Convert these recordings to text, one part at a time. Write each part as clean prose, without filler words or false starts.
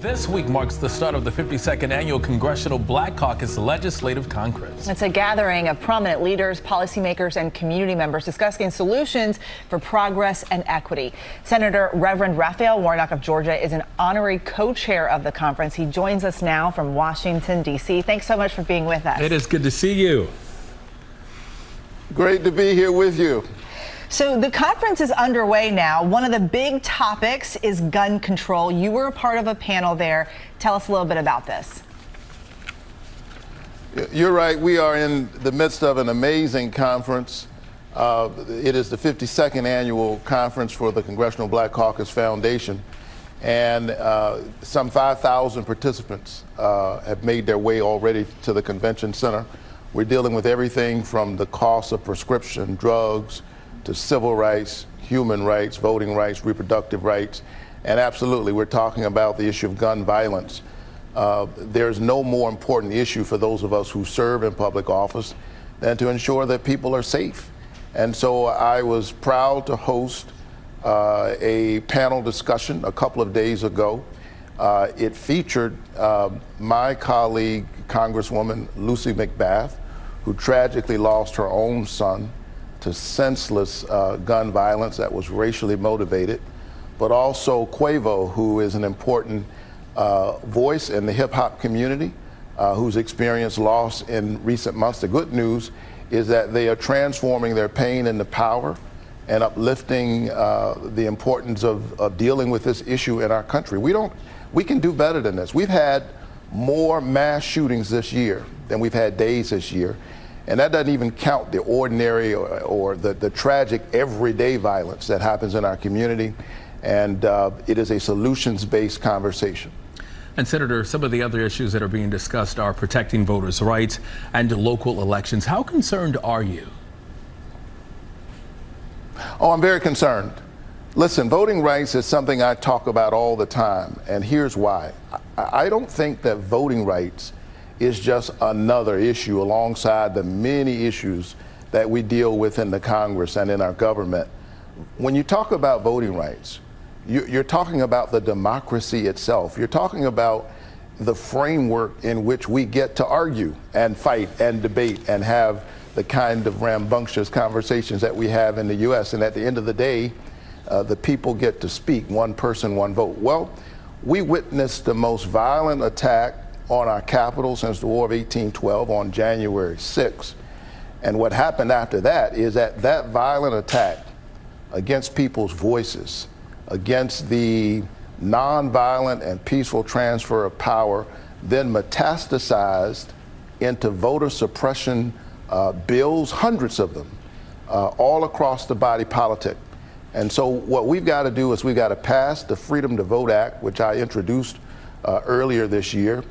This week marks the start of the 52nd Annual Congressional Black Caucus Legislative Congress. It's a gathering of prominent leaders, policymakers, and community members discussing solutions for progress and equity. Senator Reverend Raphael Warnock of Georgia is an honorary co-chair of the conference. He joins us now from Washington, D.C. Thanks so much for being with us. It is good to see you. Great to be here with you. So the conference is underway now. One of the big topics is gun control. You were a part of a panel there. Tell us a little bit about this. You're right. We are in the midst of an amazing conference. It is the 52nd annual conference for the Congressional Black Caucus Foundation. And some 5,000 participants have made their way already to the convention center. We're dealing with everything from the cost of prescription drugs to civil rights, human rights, voting rights, reproductive rights, and absolutely we're talking about the issue of gun violence. There's no more important issue for those of us who serve in public office than to ensure that people are safe. And so I was proud to host a panel discussion a couple of days ago. It featured my colleague, Congresswoman Lucy McBath, who tragically lost her own son to senseless gun violence that was racially motivated, but also Quavo, who is an important voice in the hip-hop community, who's experienced loss in recent months. The good news is that they are transforming their pain into power and uplifting the importance of dealing with this issue in our country. We can do better than this. We've had more mass shootings this year than we've had days this year. And that doesn't even count the ordinary or the tragic everyday violence that happens in our community. And it is a solutions-based conversation. And Senator, some of the other issues that are being discussed are protecting voters' rights and local elections. How concerned are you? Oh, I'm very concerned. Listen, voting rights is something I talk about all the time. And here's why. I don't think that voting rights is just another issue alongside the many issues that we deal with in the Congress and in our government. When you talk about voting rights, you're talking about the democracy itself. You're talking about the framework in which we get to argue and fight and debate and have the kind of rambunctious conversations that we have in the U.S. And at the end of the day, the people get to speak, one person, one vote. Well, we witnessed the most violent attack on our capital since the War of 1812 on January 6th. And what happened after that is that that violent attack against people's voices, against the nonviolent and peaceful transfer of power, then metastasized into voter suppression bills, hundreds of them, all across the body politic. And so what we've got to do is we've got to pass the Freedom to Vote Act, which I introduced earlier this year.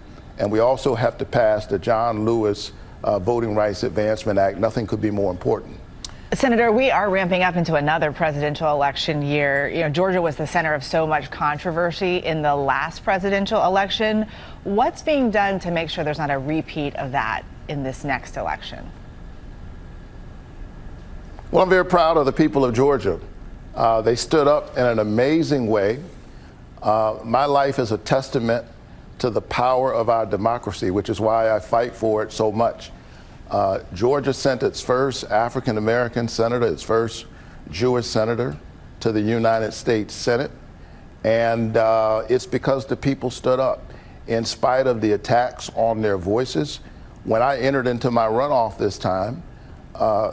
And we also have to pass the John Lewis Voting Rights Advancement Act. Nothing could be more important. Senator, we are ramping up into another presidential election year. You know, Georgia was the center of so much controversy in the last presidential election. What's being done to make sure there's not a repeat of that in this next election? Well, I'm very proud of the people of Georgia. They stood up in an amazing way. My life is a testament to the power of our democracy, which is why I fight for it so much. Georgia sent its first African-American senator, its first Jewish senator to the United States Senate. And it's because the people stood up in spite of the attacks on their voices. When I entered into my runoff this time,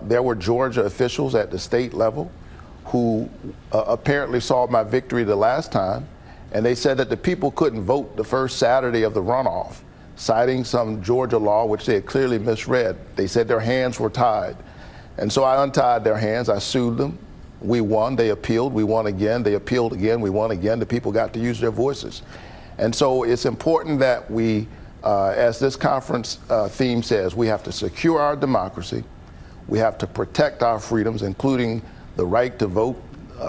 there were Georgia officials at the state level who apparently saw my victory the last time. And they said that the people couldn't vote the first Saturday of the runoff, citing some Georgia law which they had clearly misread. They said their hands were tied. And so I untied their hands. I sued them. We won. They appealed. We won again. They appealed again. We won again. The people got to use their voices. And so it's important that we, as this conference theme says, we have to secure our democracy. We have to protect our freedoms, including the right to vote,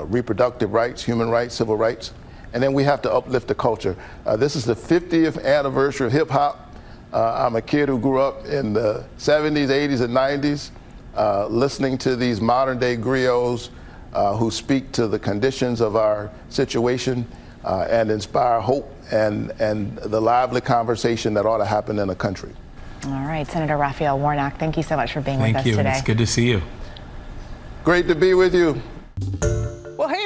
reproductive rights, human rights, civil rights. And then we have to uplift the culture. This is the 50th anniversary of hip hop. I'm a kid who grew up in the 70s, 80s, and 90s, listening to these modern day griots who speak to the conditions of our situation and inspire hope and the lively conversation that ought to happen in a country. All right, Senator Raphael Warnock, thank you so much for being with us today. Thank you. It's good to see you. Great to be with you. Well, hey